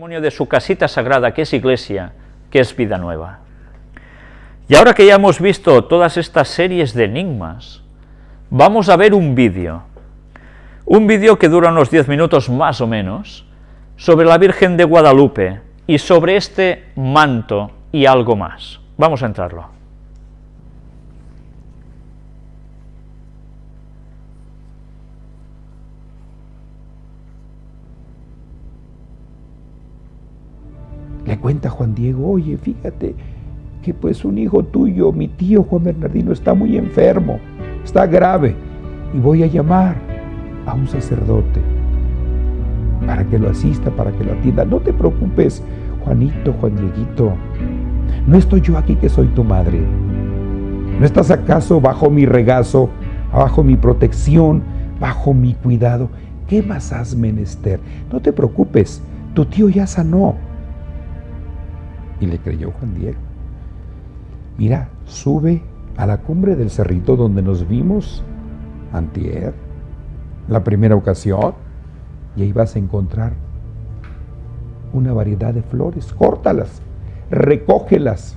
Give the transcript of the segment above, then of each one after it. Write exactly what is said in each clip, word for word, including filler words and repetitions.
testimonio de su casita sagrada, que es iglesia, que es vida nueva. Y ahora que ya hemos visto todas estas series de enigmas, vamos a ver un vídeo, un vídeo que dura unos diez minutos más o menos, sobre la Virgen de Guadalupe y sobre este manto y algo más. Vamos a entrarlo. Le cuenta Juan Diego, oye, fíjate que pues un hijo tuyo, mi tío Juan Bernardino, está muy enfermo, está grave, y voy a llamar a un sacerdote para que lo asista, para que lo atienda. No te preocupes, Juanito, Juan Dieguito, no estoy yo aquí que soy tu madre. ¿No estás acaso bajo mi regazo, bajo mi protección, bajo mi cuidado? ¿Qué más has menester? No te preocupes, tu tío ya sanó. Y le creyó Juan Diego. Mira, sube a la cumbre del cerrito donde nos vimos antier, la primera ocasión, y ahí vas a encontrar una variedad de flores. Córtalas, recógelas.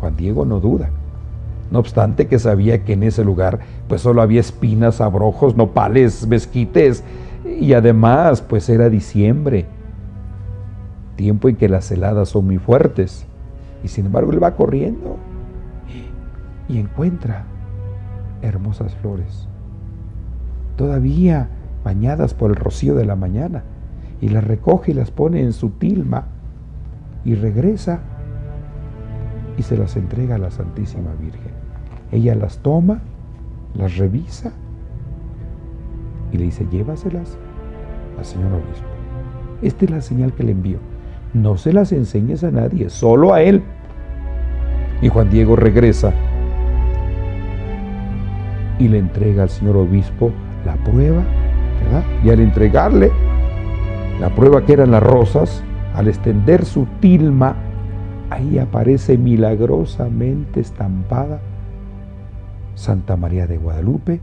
Juan Diego no duda, no obstante que sabía que en ese lugar pues solo había espinas, abrojos, nopales, mezquites, y además pues era diciembre, tiempo en que las heladas son muy fuertes, y sin embargo él va corriendo y encuentra hermosas flores, todavía bañadas por el rocío de la mañana, y las recoge y las pone en su tilma, y regresa y se las entrega a la Santísima Virgen. Ella las toma, las revisa y le dice, llévaselas al señor obispo. Esta es la señal que le envío. No se las enseñes a nadie, solo a él. Y Juan Diego regresa y le entrega al señor obispo la prueba, ¿verdad? Y al entregarle la prueba, que eran las rosas, al extender su tilma, ahí aparece milagrosamente estampada Santa María de Guadalupe,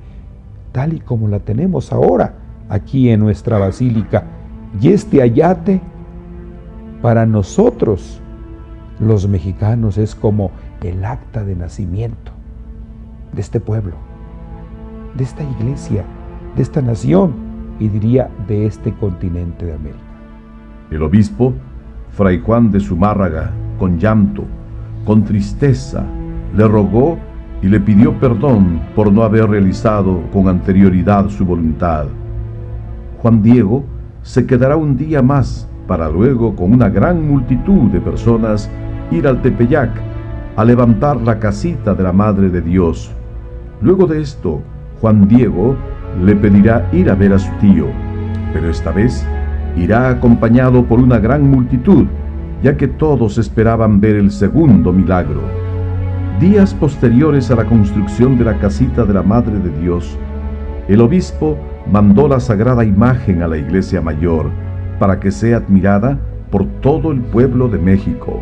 tal y como la tenemos ahora aquí en nuestra basílica. Y este ayate, para nosotros los mexicanos, es como el acta de nacimiento de este pueblo, de esta iglesia, de esta nación, y diría de este continente de América. El obispo, Fray Juan de Zumárraga, con llanto, con tristeza, le rogó y le pidió perdón por no haber realizado con anterioridad su voluntad. Juan Diego se quedará un día más para luego, con una gran multitud de personas, ir al Tepeyac a levantar la casita de la Madre de Dios. Luego de esto, Juan Diego le pedirá ir a ver a su tío, pero esta vez irá acompañado por una gran multitud, ya que todos esperaban ver el segundo milagro. Días posteriores a la construcción de la casita de la Madre de Dios, el obispo mandó la sagrada imagen a la iglesia mayor para que sea admirada por todo el pueblo de México.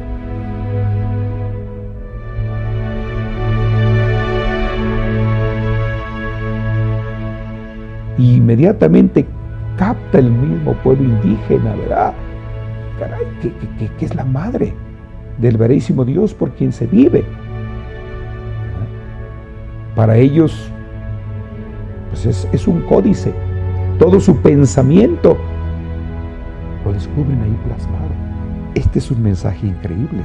Y inmediatamente capta el mismo pueblo indígena, ¿verdad? Caray, que, que, que es la madre del verísimo Dios por quien se vive. Para ellos pues es, es un códice, todo su pensamiento lo descubren ahí plasmado. Este es un mensaje increíble: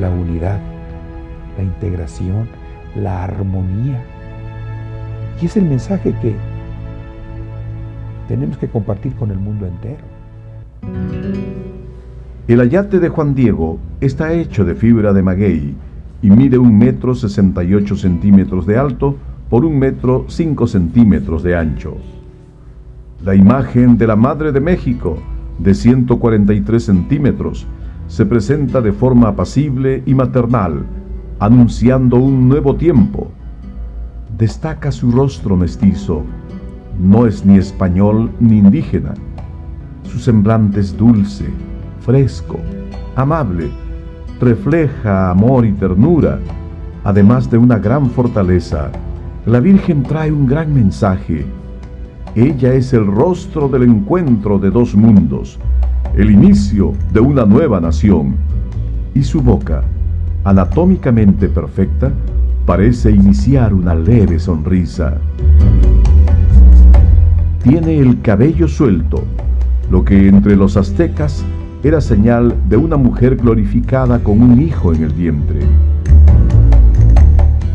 la unidad, la integración, la armonía. Y es el mensaje que tenemos que compartir con el mundo entero. El ayate de Juan Diego está hecho de fibra de maguey y mide un metro sesenta y ocho centímetros de alto por un metro cinco centímetros de ancho. La imagen de la Madre de México, de ciento cuarenta y tres centímetros, se presenta de forma apacible y maternal, anunciando un nuevo tiempo. Destaca su rostro mestizo, no es ni español ni indígena. Su semblante es dulce, fresco, amable, refleja amor y ternura, además de una gran fortaleza. La Virgen trae un gran mensaje. Ella es el rostro del encuentro de dos mundos, el inicio de una nueva nación, y su boca, anatómicamente perfecta, parece iniciar una leve sonrisa. Tiene el cabello suelto, lo que entre los aztecas era señal de una mujer glorificada con un hijo en el vientre.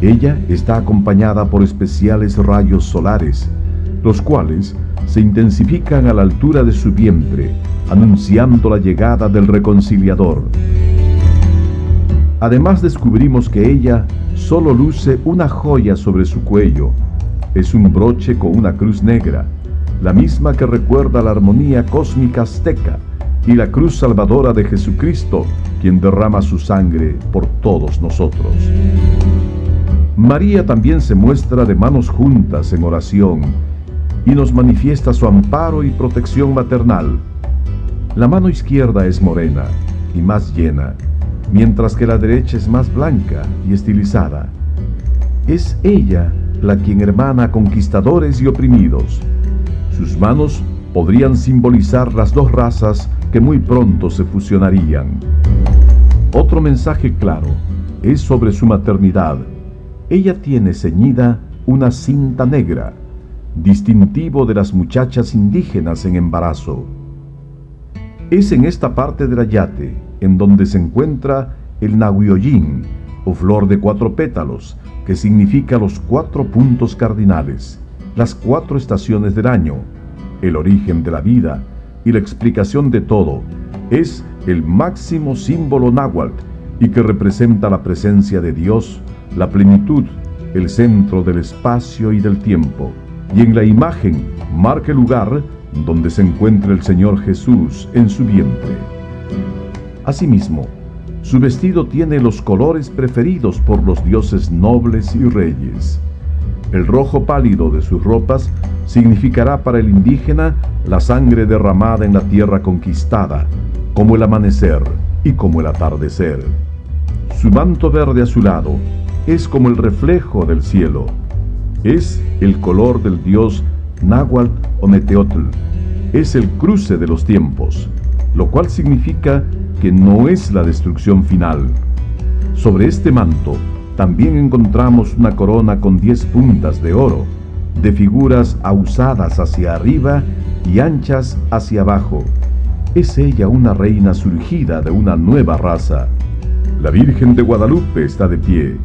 Ella está acompañada por especiales rayos solares, los cuales se intensifican a la altura de su vientre, anunciando la llegada del reconciliador. Además, descubrimos que ella solo luce una joya sobre su cuello. Es un broche con una cruz negra, la misma que recuerda la armonía cósmica azteca y la cruz salvadora de Jesucristo, quien derrama su sangre por todos nosotros. María también se muestra de manos juntas en oración y nos manifiesta su amparo y protección maternal. La mano izquierda es morena y más llena, mientras que la derecha es más blanca y estilizada. Es ella la quien hermana a conquistadores y oprimidos. Sus manos podrían simbolizar las dos razas que muy pronto se fusionarían. Otro mensaje claro es sobre su maternidad. Ella tiene ceñida una cinta negra, distintivo de las muchachas indígenas en embarazo. Es en esta parte del ayate en donde se encuentra el nahuyollín, o flor de cuatro pétalos, que significa los cuatro puntos cardinales, las cuatro estaciones del año, el origen de la vida y la explicación de todo. Es el máximo símbolo náhuatl y que representa la presencia de Dios, la plenitud, el centro del espacio y del tiempo, y en la imagen marca el lugar donde se encuentra el Señor Jesús en su vientre. Asimismo, su vestido tiene los colores preferidos por los dioses nobles y reyes. El rojo pálido de sus ropas significará para el indígena la sangre derramada en la tierra conquistada, como el amanecer y como el atardecer. Su manto verde azulado es como el reflejo del cielo. Es el color del dios náhuatl Ometeotl. Es el cruce de los tiempos, lo cual significa que no es la destrucción final. Sobre este manto también encontramos una corona con diez puntas de oro, de figuras ahusadas hacia arriba y anchas hacia abajo. Es ella una reina surgida de una nueva raza. La Virgen de Guadalupe está de pie,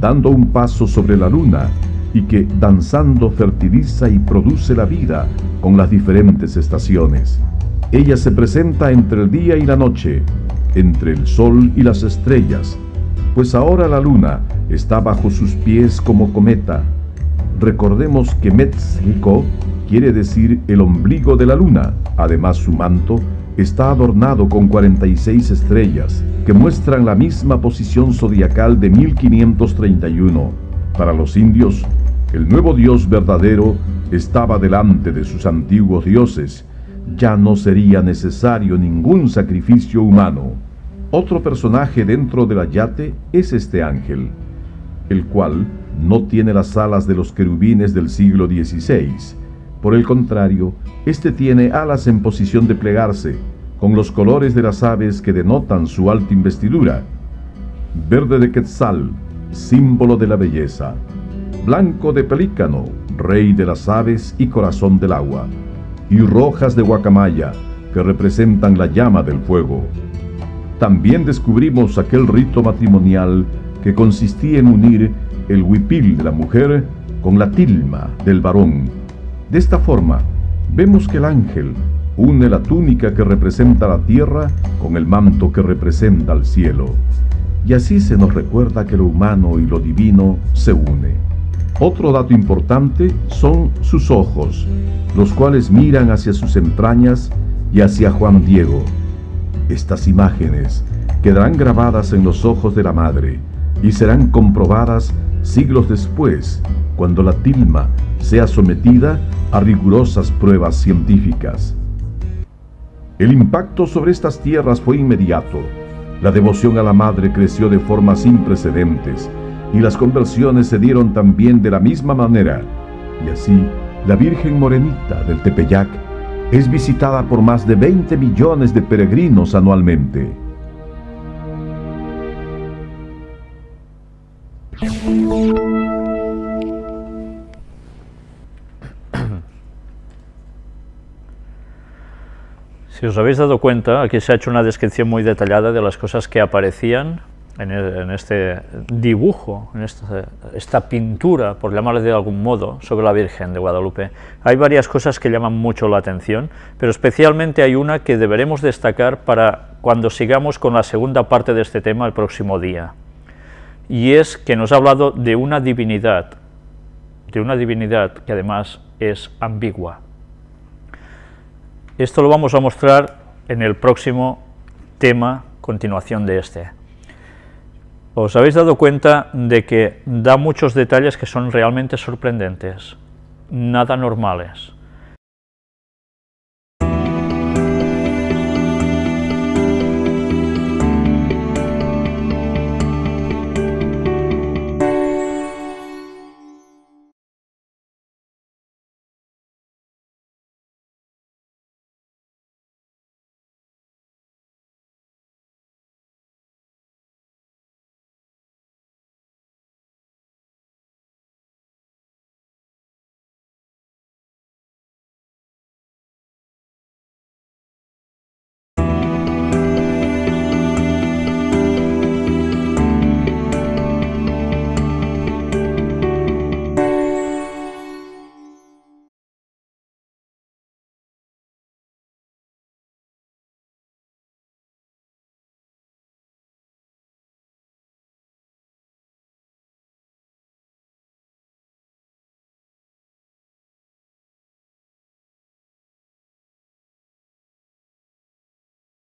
dando un paso sobre la luna, y que danzando fertiliza y produce la vida con las diferentes estaciones. Ella se presenta entre el día y la noche, entre el sol y las estrellas, pues ahora la luna está bajo sus pies como cometa. Recordemos que Metzlico quiere decir el ombligo de la luna. Además, su manto está adornado con cuarenta y seis estrellas, que muestran la misma posición zodiacal de mil quinientos treinta y uno. Para los indios, el nuevo Dios verdadero estaba delante de sus antiguos dioses. Ya no sería necesario ningún sacrificio humano. Otro personaje dentro del ayate es este ángel, el cual no tiene las alas de los querubines del siglo dieciséis. Por el contrario, este tiene alas en posición de plegarse, con los colores de las aves que denotan su alta investidura: verde de Quetzal, símbolo de la belleza; blanco de pelícano, rey de las aves y corazón del agua; y rojas de guacamaya, que representan la llama del fuego. También descubrimos aquel rito matrimonial que consistía en unir el huipil de la mujer con la tilma del varón. De esta forma, vemos que el ángel une la túnica que representa la tierra con el manto que representa el cielo, y así se nos recuerda que lo humano y lo divino se une. Otro dato importante son sus ojos, los cuales miran hacia sus entrañas y hacia Juan Diego. Estas imágenes quedarán grabadas en los ojos de la madre y serán comprobadas siglos después, cuando la tilma sea sometida a rigurosas pruebas científicas. El impacto sobre estas tierras fue inmediato. La devoción a la madre creció de forma sin precedentes, y las conversiones se dieron también de la misma manera. Y así, la Virgen Morenita del Tepeyac es visitada por más de veinte millones de peregrinos anualmente. Si os habéis dado cuenta, aquí se ha hecho una descripción muy detallada de las cosas que aparecían en, el, en este dibujo, en esta, esta pintura, por llamarle de algún modo, sobre la Virgen de Guadalupe. Hay varias cosas que llaman mucho la atención, pero especialmente hay una que deberemos destacar para cuando sigamos con la segunda parte de este tema el próximo día. Y es que nos ha hablado de una divinidad, de una divinidad que además es ambigua. Esto lo vamos a mostrar en el próximo tema, continuación de este. Os habéis dado cuenta de que da muchos detalles que son realmente sorprendentes, nada normales.